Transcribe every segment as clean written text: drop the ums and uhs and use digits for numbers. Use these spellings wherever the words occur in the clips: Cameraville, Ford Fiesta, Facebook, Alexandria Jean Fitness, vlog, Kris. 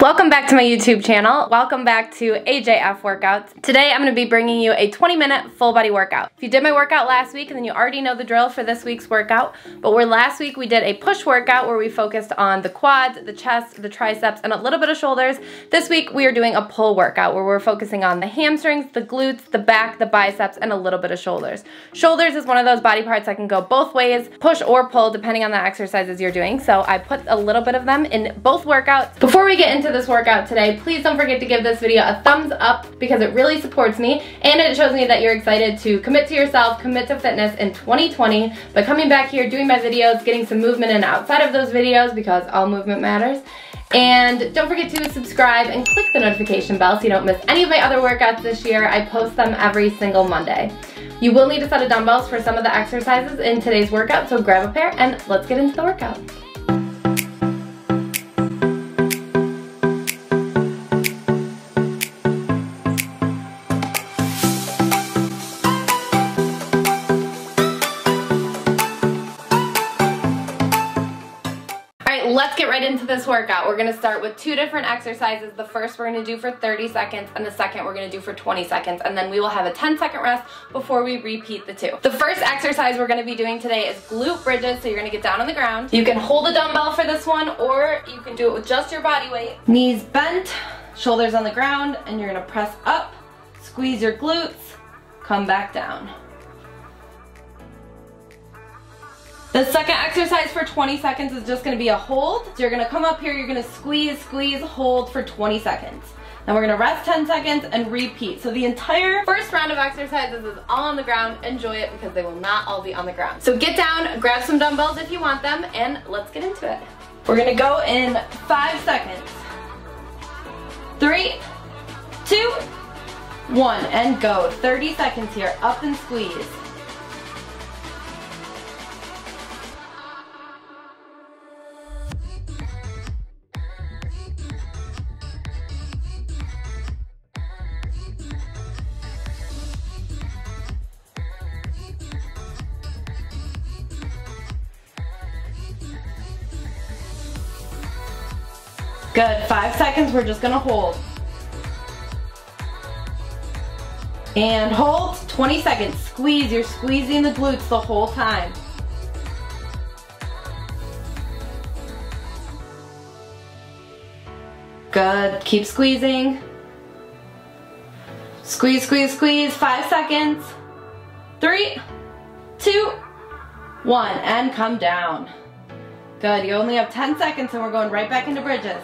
Welcome back to my YouTube channel. Welcome back to AJF Workouts. Today I'm going to be bringing you a 20-minute full body workout. If you did my workout last week, then you already know the drill for this week's workout. But where last week we did a push workout where we focused on the quads, the chest, the triceps, and a little bit of shoulders, this week we are doing a pull workout where we're focusing on the hamstrings, the glutes, the back, the biceps, and a little bit of shoulders. Shoulders is one of those body parts that can go both ways, push or pull, depending on the exercises you're doing. So I put a little bit of them in both workouts. Before we get into this workout today, please don't forget to give this video a thumbs up because it really supports me and it shows me that you're excited to commit to yourself, commit to fitness in 2020 by coming back here, doing my videos, getting some movement in outside of those videos because all movement matters. And don't forget to subscribe and click the notification bell so you don't miss any of my other workouts this year. I post them every single Monday. You will need a set of dumbbells for some of the exercises in today's workout, so grab a pair and let's get into the workout. Let's get right into this workout. We're gonna start with two different exercises. The first we're gonna do for 30 seconds and the second we're gonna do for 20 seconds, and then we will have a 10-second rest before we repeat the two. The first exercise we're gonna be doing today is glute bridges, so you're gonna get down on the ground. You can hold a dumbbell for this one or you can do it with just your body weight. Knees bent, shoulders on the ground, and you're gonna press up, squeeze your glutes, come back down. The second exercise for 20 seconds is just going to be a hold. So you're going to come up here, you're going to squeeze, squeeze, hold for 20 seconds. Then we're going to rest 10 seconds and repeat. So the entire first round of exercises is all on the ground. Enjoy it because they will not all be on the ground. So get down, grab some dumbbells if you want them, and let's get into it. We're going to go in 5 seconds. 3, 2, 1, and go. 30 seconds here, up and squeeze. Good, 5 seconds, we're just gonna hold. And hold, 20 seconds, squeeze, you're squeezing the glutes the whole time. Good, keep squeezing. Squeeze, squeeze, squeeze, 5 seconds. 3, 2, 1, and come down. Good, you only have 10 seconds and we're going right back into bridges.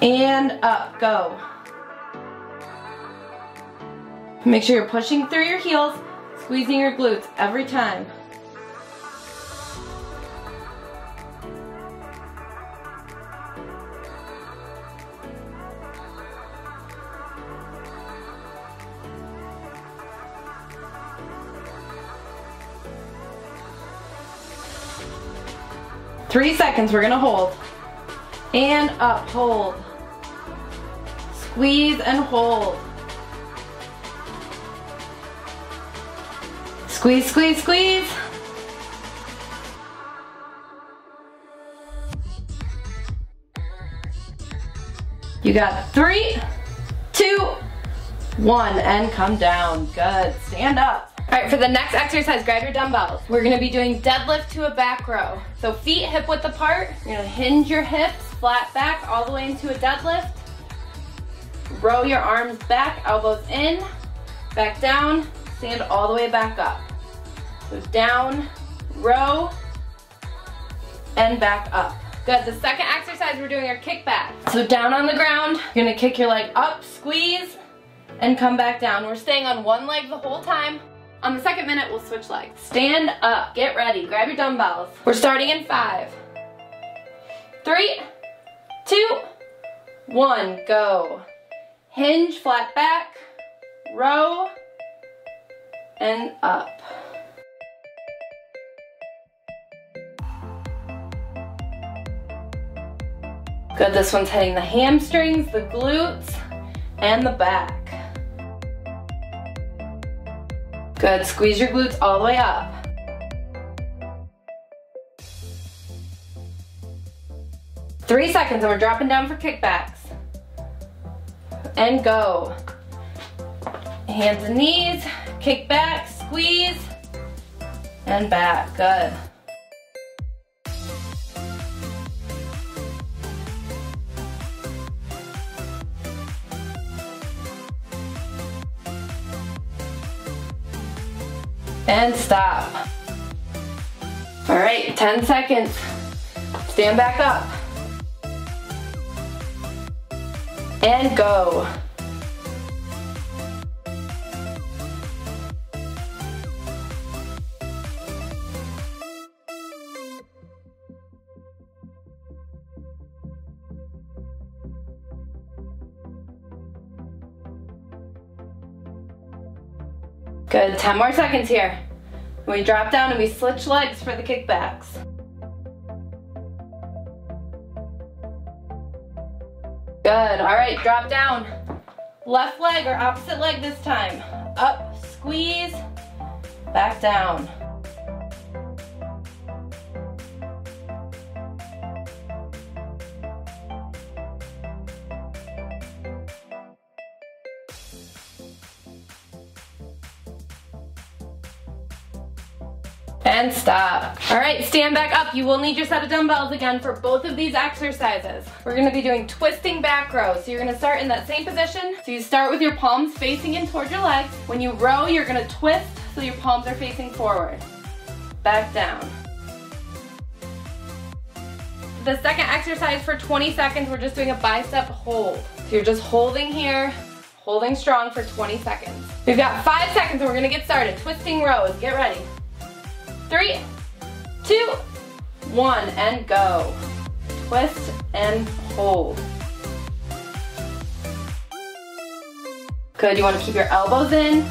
And up, go. Make sure you're pushing through your heels, squeezing your glutes every time. Three seconds, we're gonna hold. And up, hold. Squeeze and hold. Squeeze, squeeze, squeeze. You got 3, 2, 1, and come down. Good, stand up. All right, for the next exercise, grab your dumbbells. We're gonna be doing deadlift to a back row. So feet hip width apart, you're gonna hinge your hips, flat back all the way into a deadlift. Row your arms back, elbows in, back down, stand all the way back up. So down, row, and back up. Good, the second exercise we're doing our kickbacks. So down on the ground, you're gonna kick your leg up, squeeze, and come back down. We're staying on one leg the whole time. On the second minute, we'll switch legs. Stand up, get ready, grab your dumbbells. We're starting in 5, 3, 2, 1, go. Hinge, flat back, row, and up. Good, this one's hitting the hamstrings, the glutes, and the back. Good, squeeze your glutes all the way up. 3 seconds and we're dropping down for kickbacks. And go. Hands and knees, kick back, squeeze, and back, good. And stop. All right, 10 seconds. Stand back up. And go. Good, 10 more seconds here. We drop down and we switch legs for the kickbacks. Good, all right, drop down. Left leg or opposite leg this time. Up, squeeze, back down. And stop. All right, stand back up. You will need your set of dumbbells again for both of these exercises. We're gonna be doing twisting back row. So you're gonna start in that same position. So you start with your palms facing in towards your legs. When you row, you're gonna twist so your palms are facing forward. Back down. The second exercise for 20 seconds, we're just doing a bicep hold. So you're just holding here, holding strong for 20 seconds. We've got 5 seconds and we're gonna get started. Twisting rows, get ready. 3, 2, 1, and go. Twist and hold. Good, you want to keep your elbows in.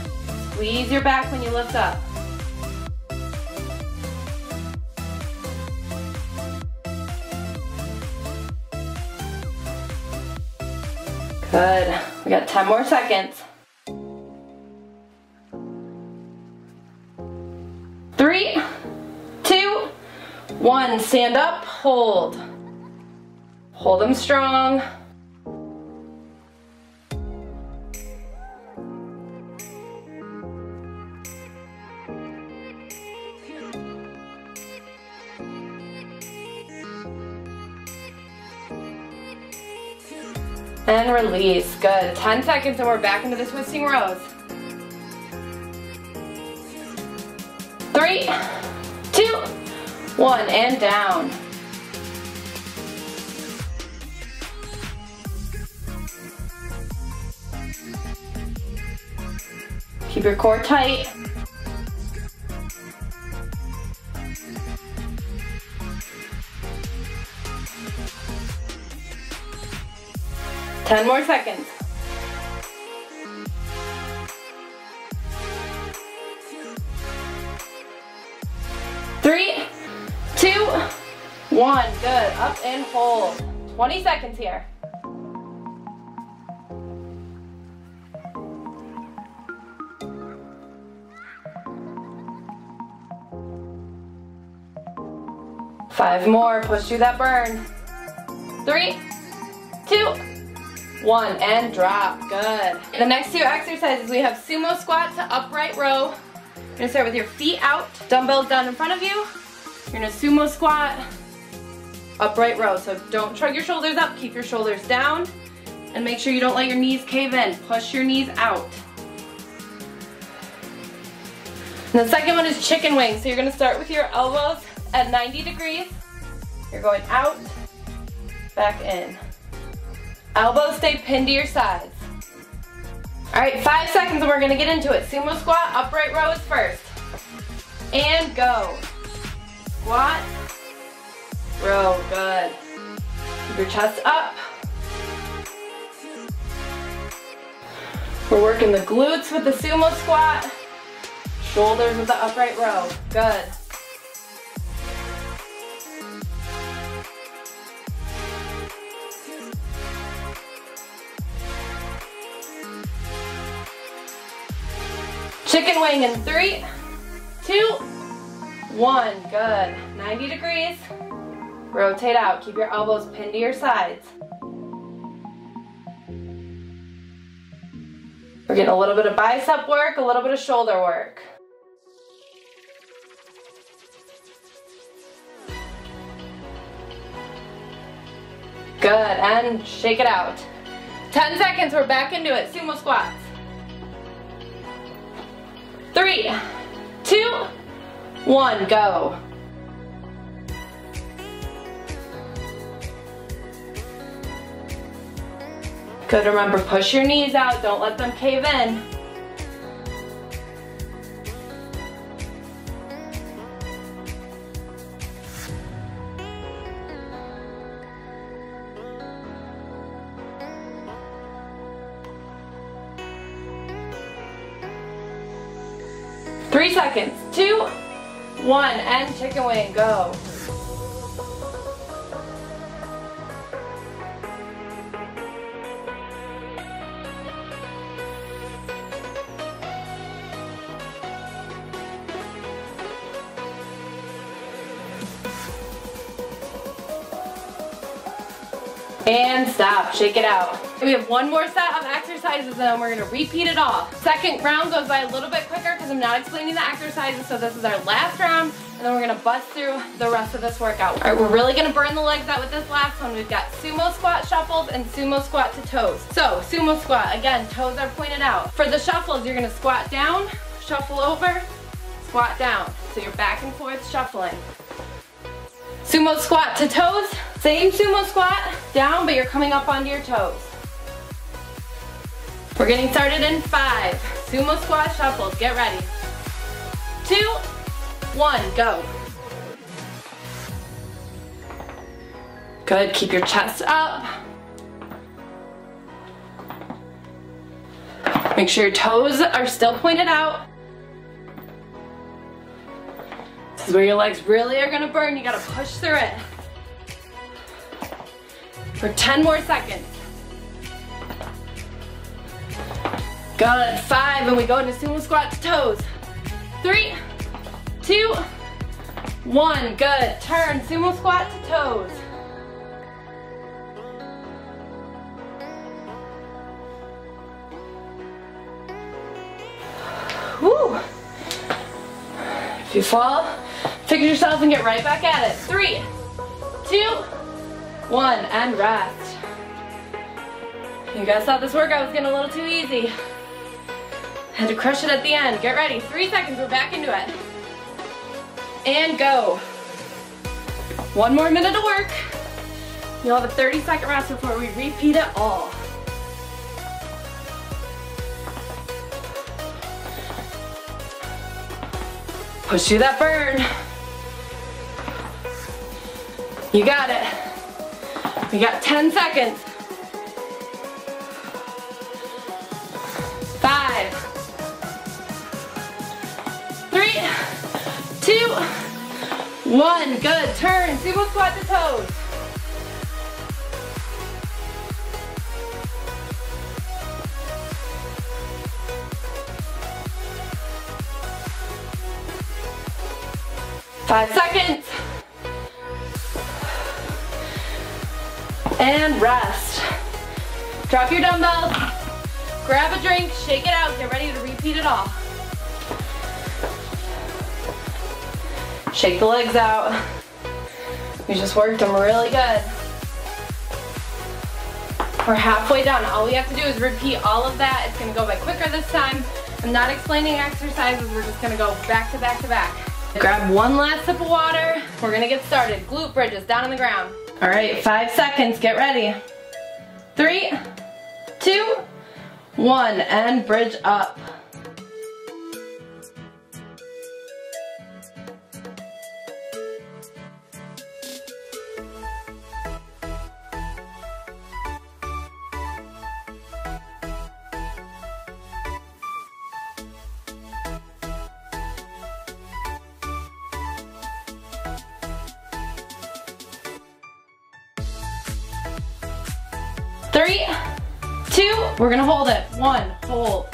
Squeeze your back when you lift up. Good, we got 10 more seconds. 3, 2, 1, stand up, hold. Hold them strong. And release, good. 10 seconds and we're back into the twisting rows. 3, 2, 1, and down. Keep your core tight. Ten more seconds. 3, 2, 1, good, up and hold. 20 seconds here. Five more, push through that burn. 3, 2, 1, and drop, good. The next two exercises, we have sumo squat to upright row. You're gonna start with your feet out, dumbbells down in front of you. You're gonna sumo squat, upright row. So don't shrug your shoulders up, keep your shoulders down, and make sure you don't let your knees cave in. Push your knees out. And the second one is chicken wings. So you're gonna start with your elbows at 90 degrees. You're going out, back in. Elbows stay pinned to your sides. All right, 5 seconds and we're gonna get into it. Sumo squat, upright rows first. And go. Squat, row, good. Keep your chest up. We're working the glutes with the sumo squat, shoulders with the upright row, good. Chicken wing in 3, 2, 1, good. 90 degrees. Rotate out. Keep your elbows pinned to your sides. We're getting a little bit of bicep work, a little bit of shoulder work. Good, and shake it out. 10 seconds, we're back into it. Sumo squats. 3, 2, 1, go. Good, remember, push your knees out. Don't let them cave in. Seconds, 2, 1, and chicken wing, go. And stop, shake it out. We have one more set of exercises and then we're gonna repeat it all. Second round goes by a little bit quicker because I'm not explaining the exercises, so this is our last round and then we're gonna bust through the rest of this workout. All right, we're really gonna burn the legs out with this last one. We've got sumo squat shuffles and sumo squat to toes. So sumo squat, again, toes are pointed out. For the shuffles, you're gonna squat down, shuffle over, squat down. So you're back and forth shuffling. Sumo squat to toes, same sumo squat, down, but you're coming up onto your toes. We're getting started in 5. Sumo squat shuffles, get ready. 2, 1, go. Good, keep your chest up. Make sure your toes are still pointed out. This is where your legs really are gonna burn. You gotta push through it. For 10 more seconds. Good, 5, and we go into sumo squat to toes. 3, 2, 1, good. Turn, sumo squat to toes. Woo. If you fall, pick yourself and get right back at it. 3, 2, 1, and rest. You guys thought this workout was getting a little too easy. Had to crush it at the end. Get ready. 3 seconds, we're back into it. And go. 1 more minute of work. You'll have a 30-second rest before we repeat it all. Push through that burn. You got it. We got 10 seconds. 5, 3, 2, 1. Good, turn, sumo squat to toes. Five seconds. And rest. Drop your dumbbells, grab a drink, shake it out, get ready to repeat it all. Shake the legs out. We just worked them really good. We're halfway down. All we have to do is repeat all of that. It's gonna go by quicker this time. I'm not explaining exercises, we're just gonna go back to back to back. Grab one last sip of water. We're gonna get started. Glute bridges down on the ground. All right, 5 seconds, get ready. 3, 2, 1, and bridge up. We're gonna hold it. 1, hold.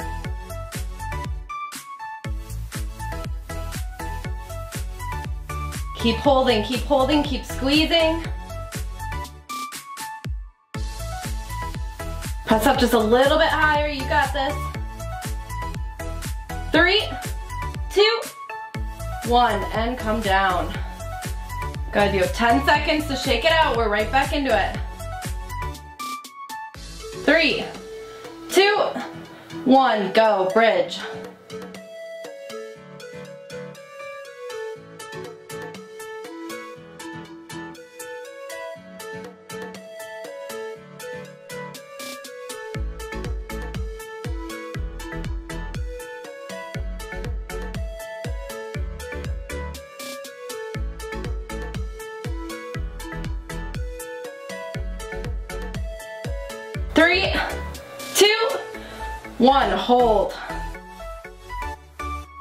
Keep holding, keep holding, keep squeezing. Press up just a little bit higher, you got this. 3, 2, 1, and come down. Good, you have 10 seconds to shake it out. We're right back into it. 3, 2, 1, go, bridge. Hold.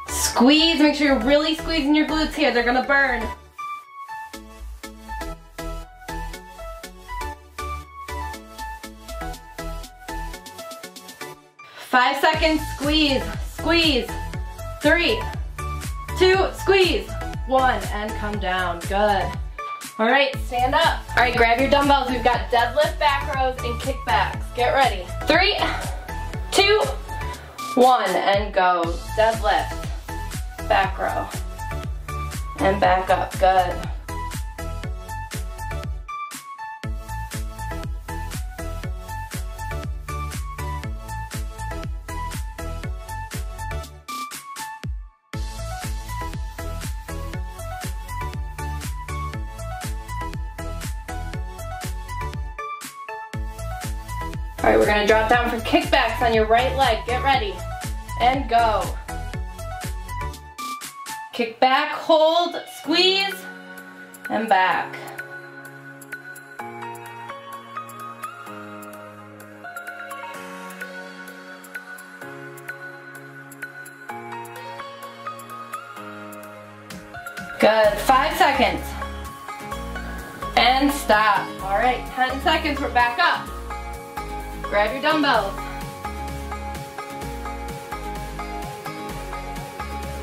Squeeze, make sure you're really squeezing your glutes here. They're gonna burn. 5 seconds, squeeze, squeeze. 3, 2, squeeze. 1, and come down, good. All right, stand up. All right, grab your dumbbells. We've got deadlift, back rows, and kickbacks. Get ready. 3, 2, 1, and go. Deadlift, back row, and back up, good. All right, we're gonna drop down for kickbacks on your right leg. Get ready, and go. Kick back, hold, squeeze, and back. Good, 5 seconds. And stop. All right, 10 seconds, we're back up. Grab your dumbbells.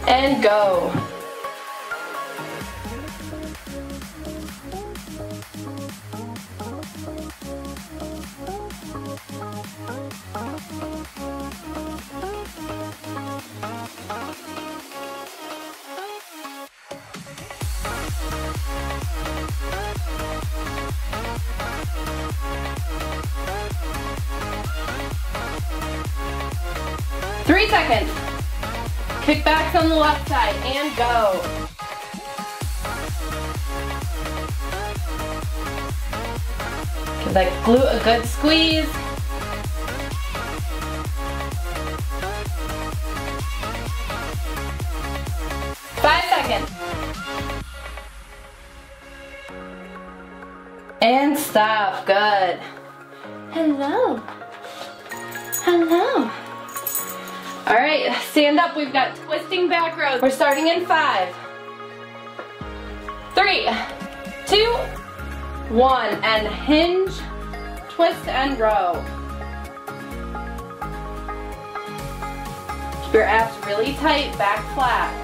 And go. Kickbacks on the left side, and go. Give that glute a good squeeze. And stop, good. Hello. Hello. All right, stand up. We've got twisting back rows. We're starting in 5, 3, 2, 1, and hinge, twist, and row. Keep your abs really tight, back flat.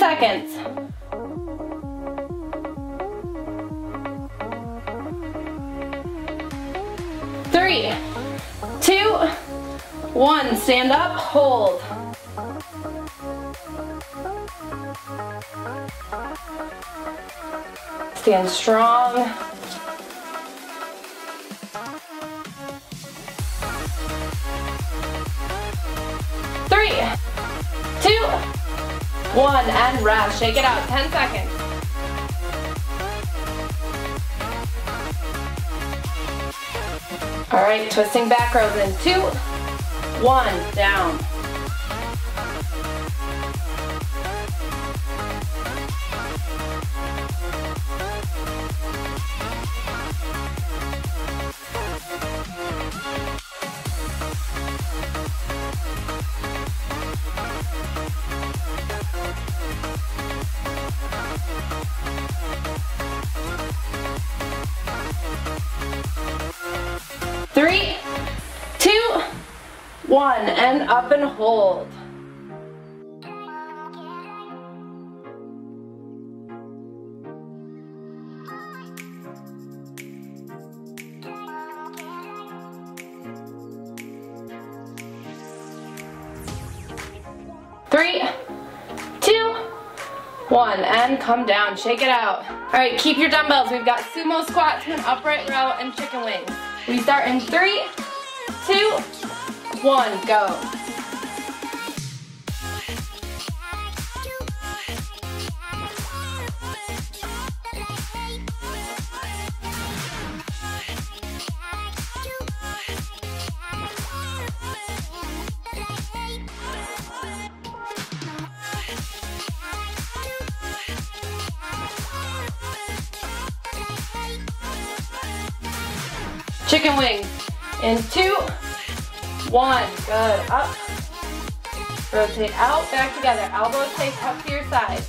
Seconds. Three, two, one. Stand up, hold. Stand strong. One, and rest. Shake it out. 10 seconds. All right, twisting back rows in 2, 1, down. One, and up and hold. Three, two, one, and come down, shake it out. All right, keep your dumbbells. We've got sumo squats, an upright row, and chicken wings. We start in 3, 2, 1, go. Chicken wings in 2, 1, good, up, rotate out, back together, elbows stay tucked to your side.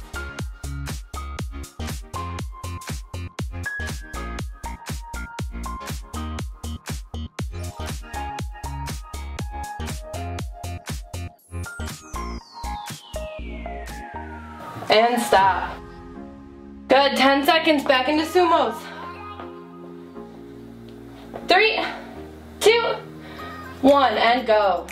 And stop. Good, 10 seconds, back into sumos. 3, 2, 1, and go.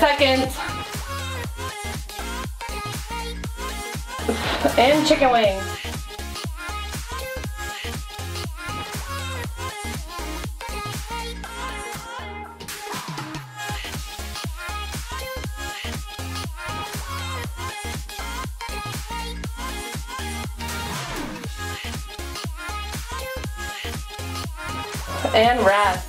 Seconds. And chicken wings. And rest.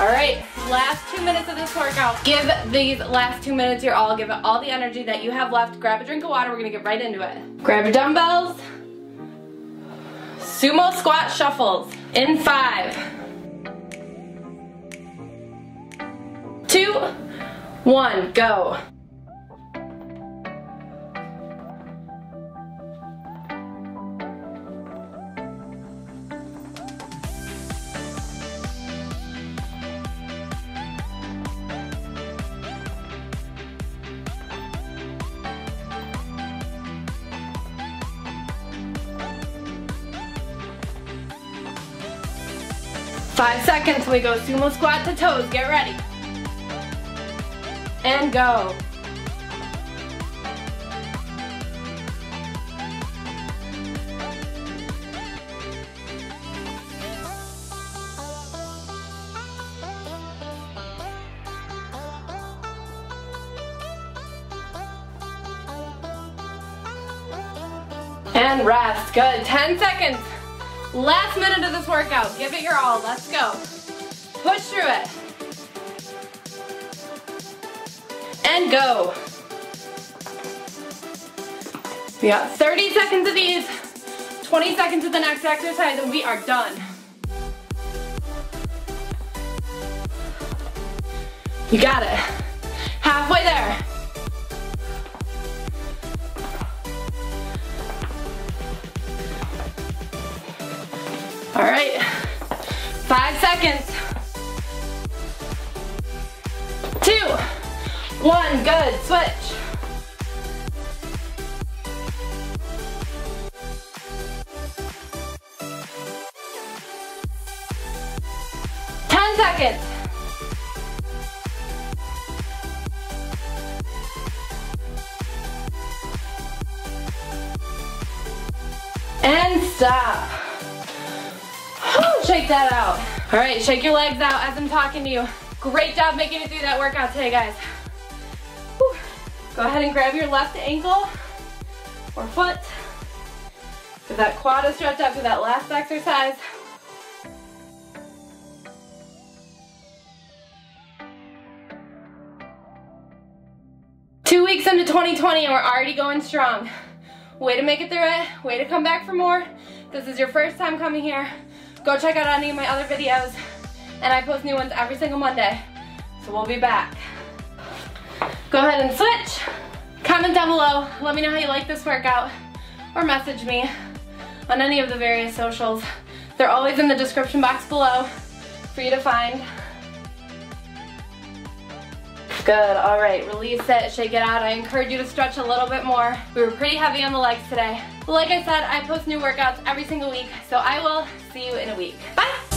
All right. Last 2 minutes of this workout. Give these last 2 minutes your all. Give it all the energy that you have left. Grab a drink of water. We're gonna get right into it. Grab your dumbbells. Sumo squat shuffles in 5, 2, 1, go. Seconds, we go sumo squat to toes, get ready. And go. And rest, good, 10 seconds. Last minute of this workout. Give it your all. Let's go. Push through it. And go. We got 30 seconds of these, 20 seconds of the next exercise, and we are done. You got it. Halfway there. All right, 5 seconds. 2, 1, good, switch. Ten seconds. And stop. Shake that out. All right, shake your legs out as I'm talking to you. Great job making it through that workout today, guys. Whew. Go ahead and grab your left ankle or foot. Give that quad a stretch after that last exercise. Two weeks into 2020 and we're already going strong. Way to make it through it. Way to come back for more. If this is your first time coming here, go check out any of my other videos. And I post new ones every single Monday. So we'll be back. Go ahead and switch. Comment down below. Let me know how you like this workout. Or message me on any of the various socials. They're always in the description box below for you to find. Good, all right, release it, shake it out. I encourage you to stretch a little bit more. We were pretty heavy on the legs today. Like I said, I post new workouts every single week, so I will see you in a week. Bye!